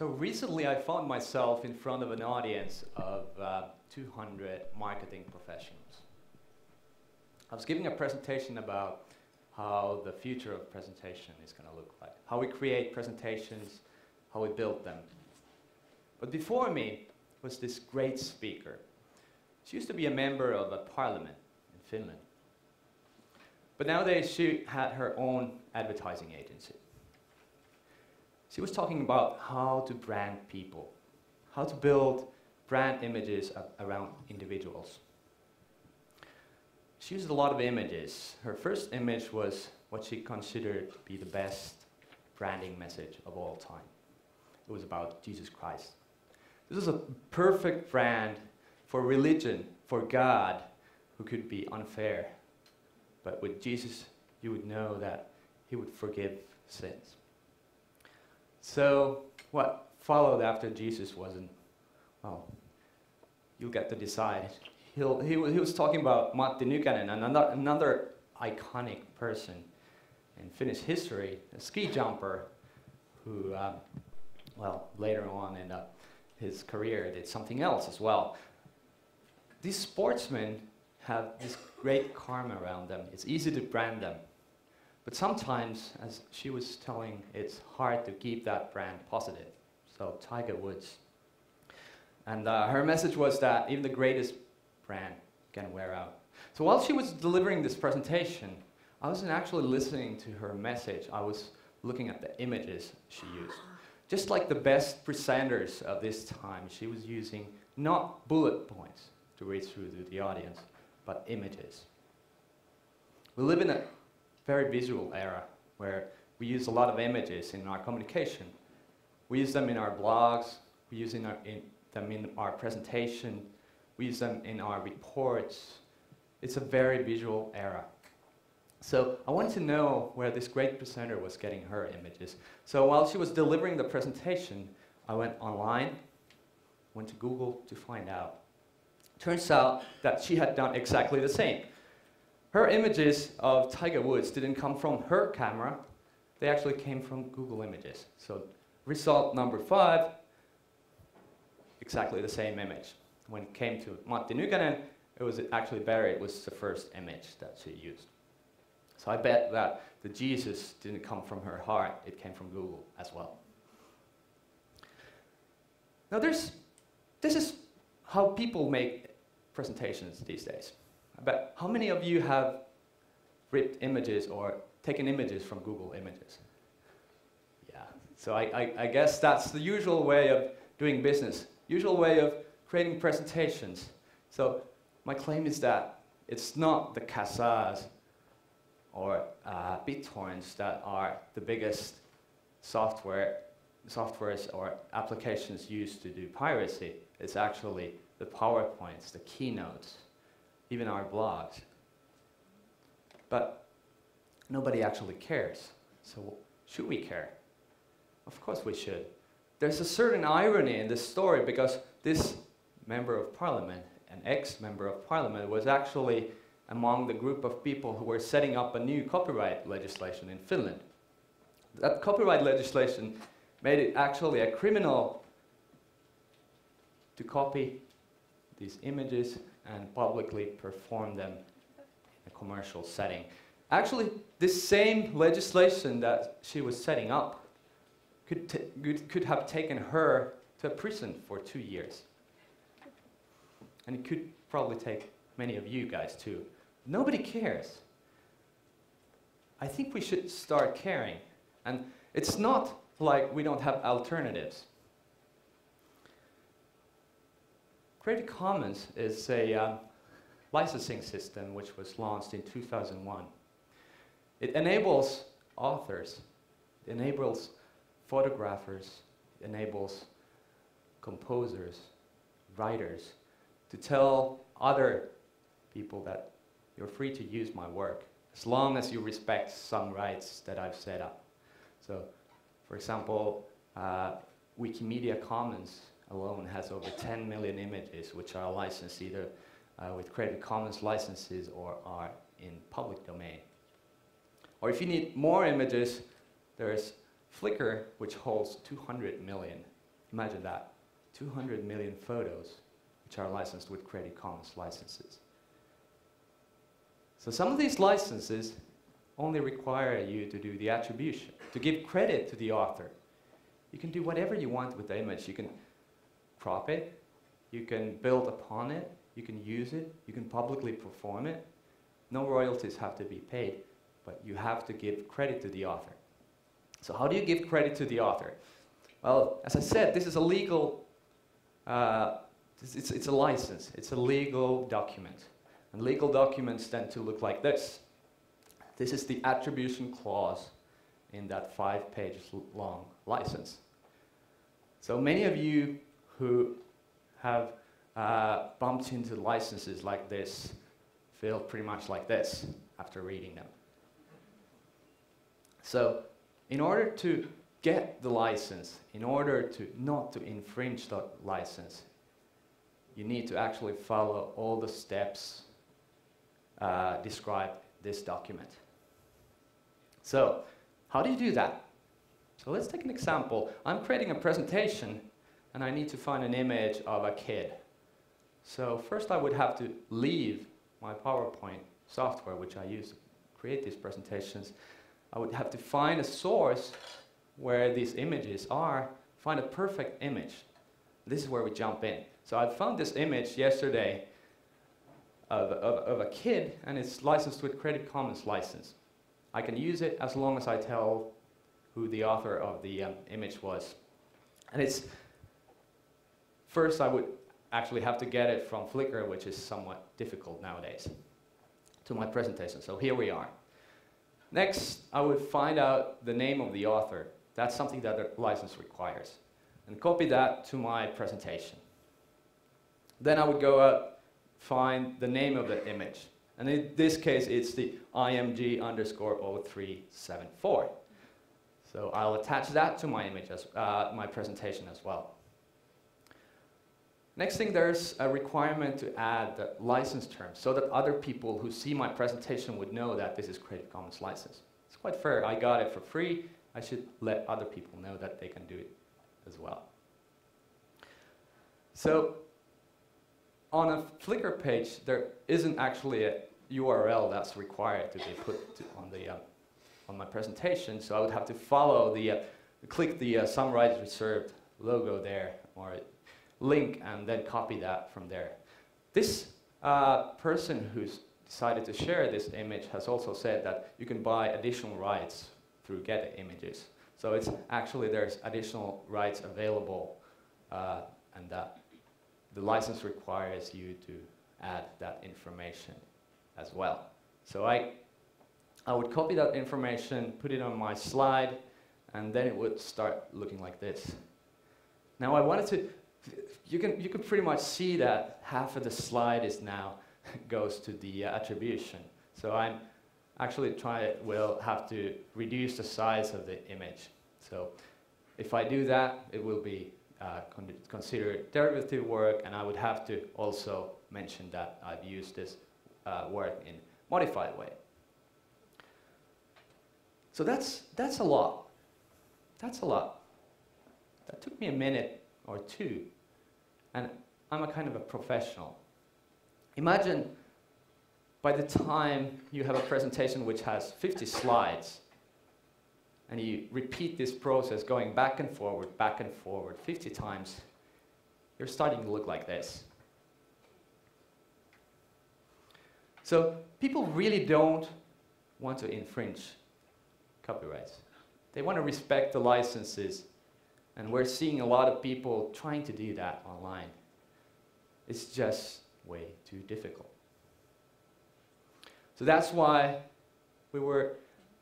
So recently I found myself in front of an audience of 200 marketing professionals. I was giving a presentation about how the future of presentation is going to look like, how we create presentations, how we build them. But before me was this great speaker. She used to be a member of a parliament in Finland. But nowadays she had her own advertising agency. She was talking about how to brand people, how to build brand images around individuals. She used a lot of images. Her first image was what she considered to be the best branding message of all time. It was about Jesus Christ. This is a perfect brand for religion, for God, who could be unfair. But with Jesus, you would know that he would forgive sins. So what followed after Jesus wasn't, well, you get to decide. He was talking about Matti Nykänen, another iconic person in Finnish history, a ski jumper who, well, later on in his career did something else as well. These sportsmen have this great karma around them. It's easy to brand them. But sometimes, as she was telling, it's hard to keep that brand positive. So Tiger Woods. And her message was that even the greatest brand can wear out. So while she was delivering this presentation, I wasn't actually listening to her message. I was looking at the images she used. Just like the best presenters of this time, she was using not bullet points to read through to the audience, but images. We live in a very visual era where we use a lot of images in our communication. We use them in our blogs, we use them in our presentation, we use them in our reports. It's a very visual era. So I wanted to know where this great presenter was getting her images. So while she was delivering the presentation, I went online, went to Google to find out. Turns out that she had done exactly the same. Her images of Tiger Woods didn't come from her camera. They actually came from Google Images. So result number 5, exactly the same image. When it came to Matti Nykänen, it was actually buried. It was the first image that she used. So I bet that the Jesus didn't come from her heart. It came from Google as well. Now this is how people make presentations these days. But how many of you have ripped images or taken images from Google Images? Yeah, so I guess that's the usual way of doing business, usual way of creating presentations. So my claim is that it's not the Casas or BitTorrents that are the biggest softwares or applications used to do piracy. It's actually the PowerPoints, the keynotes, even our blogs. But nobody actually cares. So should we care? Of course we should. There's a certain irony in this story because this member of parliament, an ex-member of parliament, was actually among the group of people who were setting up a new copyright legislation in Finland. That copyright legislation made it actually a criminal to copy these images and publicly perform them in a commercial setting. Actually, this same legislation that she was setting up could have taken her to prison for 2 years. And it could probably take many of you guys too. Nobody cares. I think we should start caring. And it's not like we don't have alternatives. Creative Commons is a licensing system which was launched in 2001. It enables authors, it enables photographers, it enables composers, writers, to tell other people that you're free to use my work as long as you respect some rights that I've set up. So, for example, Wikimedia Commons alone has over 10 million images which are licensed either with Creative Commons licenses or are in public domain. Or if you need more images, there's Flickr, which holds 200 million Imagine that, 200 million photos which are licensed with Creative Commons licenses. So some of these licenses only require you to do the attribution, to give credit to the author. You can do whatever you want with the image. You can crop it, you can build upon it, you can use it, you can publicly perform it. No royalties have to be paid, but you have to give credit to the author. So how do you give credit to the author? Well, as I said, this is a legal, it's a license, it's a legal document. And legal documents tend to look like this. This is the attribution clause in that 5-page long license. So many of you who have bumped into licenses like this feel pretty much like this after reading them. So in order to get the license, in order to not to infringe the license, you need to actually follow all the steps described in this document. So how do you do that? So let's take an example. I'm creating a presentation and I need to find an image of a kid. So first I would have to leave my PowerPoint software, which I use to create these presentations. I would have to find a source where these images are, find a perfect image. This is where we jump in. So I found this image yesterday of a kid, and it's licensed with Creative Commons license. I can use it as long as I tell who the author of the image was. And it's, first I would actually have to get it from Flickr, which is somewhat difficult nowadays, to my presentation. So here we are. Next, I would find out the name of the author. That's something that the license requires. And copy that to my presentation. Then I would go out, find the name of the image. And in this case, it's the img_0374. So I'll attach that to my image as, my presentation as well. Next thing, there's a requirement to add the license terms so that other people who see my presentation would know that this is Creative Commons license. It's quite fair. I got it for free. I should let other people know that they can do it as well. So on a Flickr page, there isn't actually a URL that's required to be put on my presentation. So I would have to follow the, click the Some Rights Reserved logo there, or link, and then copy that from there. This person who's decided to share this image has also said that you can buy additional rights through Getty Images. So it's actually, there's additional rights available, and that the license requires you to add that information as well. So I would copy that information, put it on my slide, and then it would start looking like this. Now I wanted to, you can pretty much see that half of the slide is now goes to the attribution. So I'm actually will have to reduce the size of the image. So if I do that, it will be considered derivative work, and I would have to also mention that I've used this work in modified way. So that's a lot. That's a lot. That took me a minute or two, and I'm a kind of a professional. Imagine by the time you have a presentation which has 50 slides, and you repeat this process going back and forward 50 times, you're starting to look like this. So people really don't want to infringe copyrights. They want to respect the licenses, and we're seeing a lot of people trying to do that online. It's just way too difficult. So that's why we were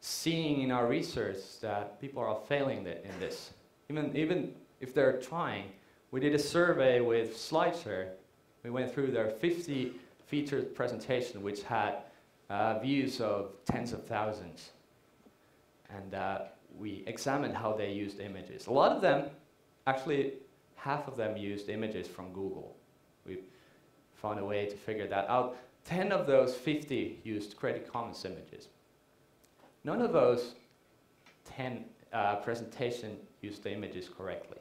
seeing in our research that people are failing in this. Even if they're trying, we did a survey with Slideshare. We went through their 50 featured presentation, which had views of tens of thousands. And we examined how they used images. A lot of them, actually half of them used images from Google. We found a way to figure that out. 10 of those 50 used Creative Commons images. None of those 10 presentations used the images correctly.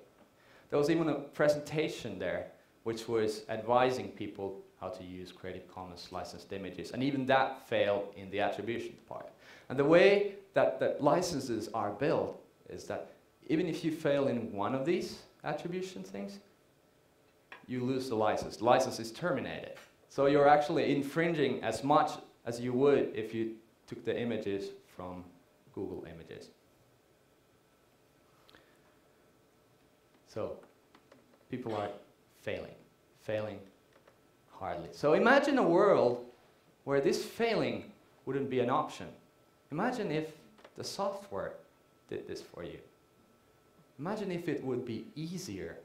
There was even a presentation there which was advising people how to use Creative Commons licensed images, and even that failed in the attribution part. And the way that, licenses are built is that even if you fail in one of these attribution things, you lose the license. The license is terminated. So you're actually infringing as much as you would if you took the images from Google Images. So people are failing hardly. So imagine a world where this failing wouldn't be an option. Imagine if the software did this for you. Imagine if it would be easier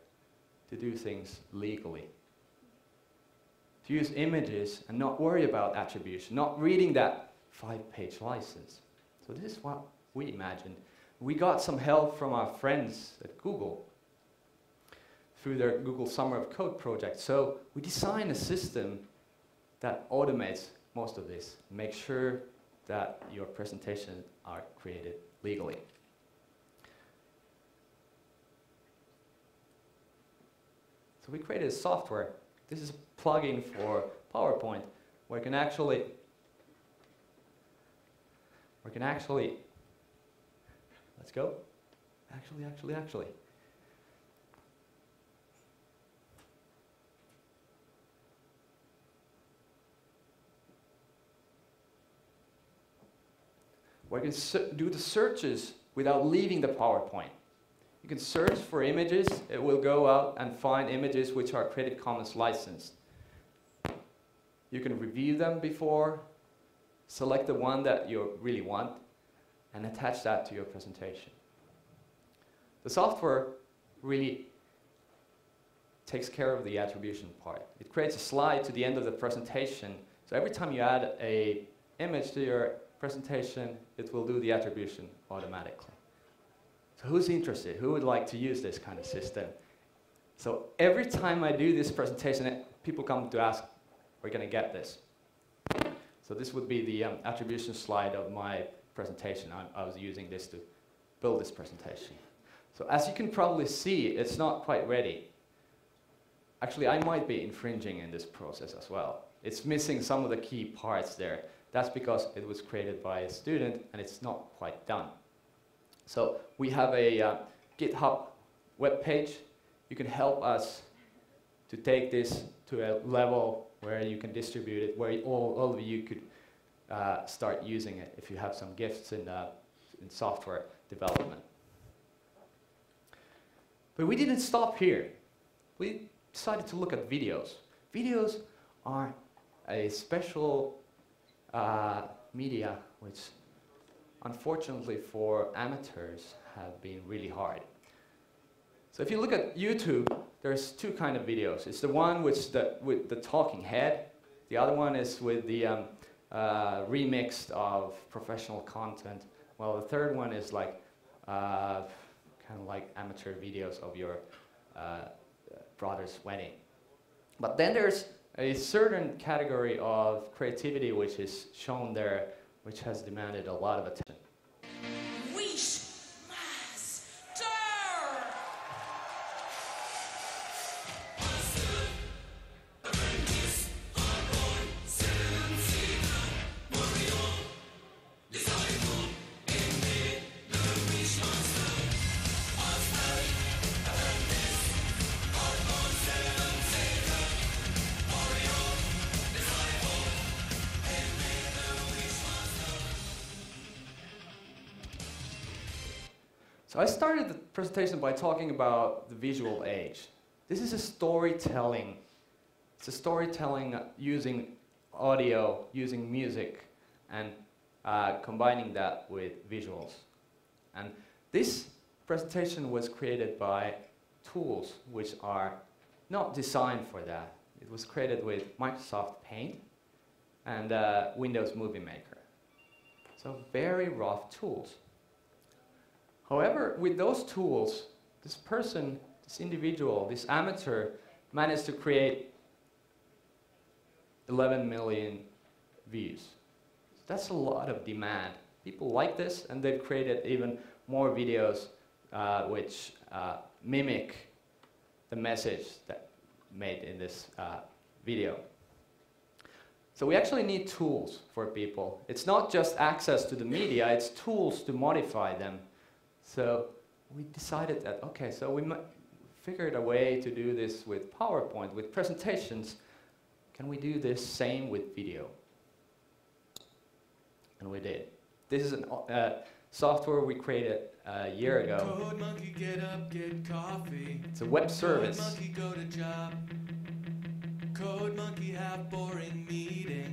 to do things legally. To use images and not worry about attribution, not reading that 5-page license. So this is what we imagined. We got some help from our friends at Google through their Google Summer of Code project. So we designed a system that automates most of this. Make sure that your presentations are created legally. So we created a software. This is a plugin for PowerPoint where you can actually let's go. Actually. Where you can do the searches without leaving the PowerPoint. You can search for images. It will go out and find images which are Creative Commons licensed. You can review them before, select the one that you really want, and attach that to your presentation. The software really takes care of the attribution part. It creates a slide to the end of the presentation. So every time you add an image to your presentation, it will do the attribution automatically. Who's interested? Who would like to use this kind of system? So every time I do this presentation, people come to ask, we're going to get this. So this would be the attribution slide of my presentation. I was using this to build this presentation. So as you can probably see, it's not quite ready. Actually, I might be infringing in this process as well. It's missing some of the key parts there. That's because it was created by a student and it's not quite done. So we have a GitHub web page. You can help us to take this to a level where you can distribute it, where all of you could start using it if you have some gifts in software development. But we didn't stop here. We decided to look at videos. Videos are a special media which unfortunately for amateurs have been really hard. So if you look at YouTube, there's two kind of videos. It's the one with the talking head. The other one is with the remix of professional content. Well, the third one is like kind of like amateur videos of your brother's wedding. But then there's a certain category of creativity which is shown there, which has demanded a lot of attention. So I started the presentation by talking about the visual age. This is a storytelling. It's a storytelling using audio, using music, and combining that with visuals. And this presentation was created by tools which are not designed for that. It was created with Microsoft Paint and Windows Movie Maker. So very rough tools. However, with those tools, this person, this individual, this amateur, managed to create 11 million views. So that's a lot of demand. People like this, and they've created even more videos which mimic the message that made in this video. So we actually need tools for people. It's not just access to the media, it's tools to modify them. So we decided that, okay, so we figured a way to do this with PowerPoint, with presentations. Can we do this same with video? And we did. This is an software we created a year ago. Code Monkey, get up, get coffee. It's a web service. Code Monkey, go to job. Code Monkey, have boring meeting.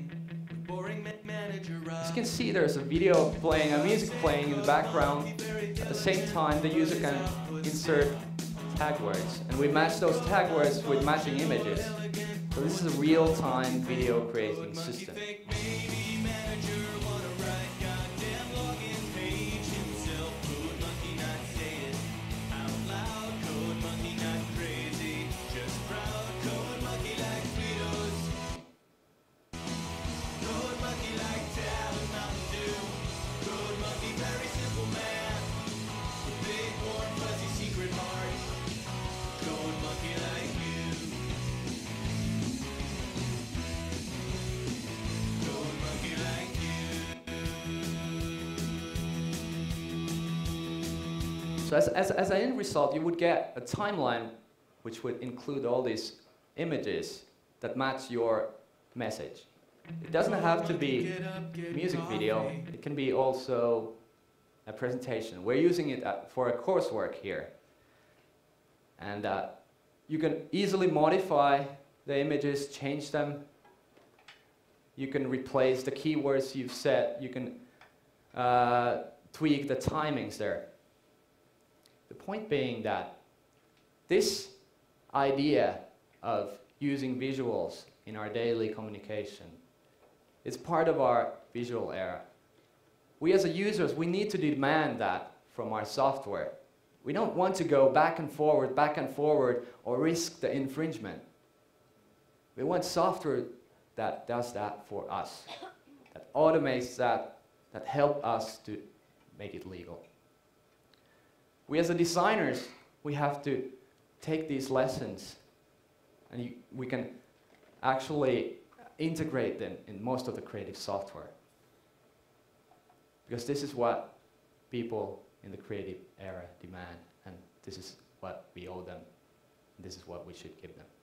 Boring manager up. As you can see, there's a video playing, a music playing in the background. At the same time, the user can insert tag words, and we match those tag words with matching images. So this is a real-time video creating system. So as an end result, you would get a timeline which would include all these images that match your message. It doesn't have to be music video. It can be also a presentation. We're using it for a coursework here. And you can easily modify the images, change them. You can replace the keywords you've set. You can tweak the timings there. The point being that this idea of using visuals in our daily communication is part of our visual era. We as users, we need to demand that from our software. We don't want to go back and forward, or risk the infringement. We want software that does that for us, that automates that, that helps us to make it legal. We as designers, we have to take these lessons and we can actually integrate them in most of the creative software. Because this is what people in the creative era demand, and this is what we owe them, and this is what we should give them.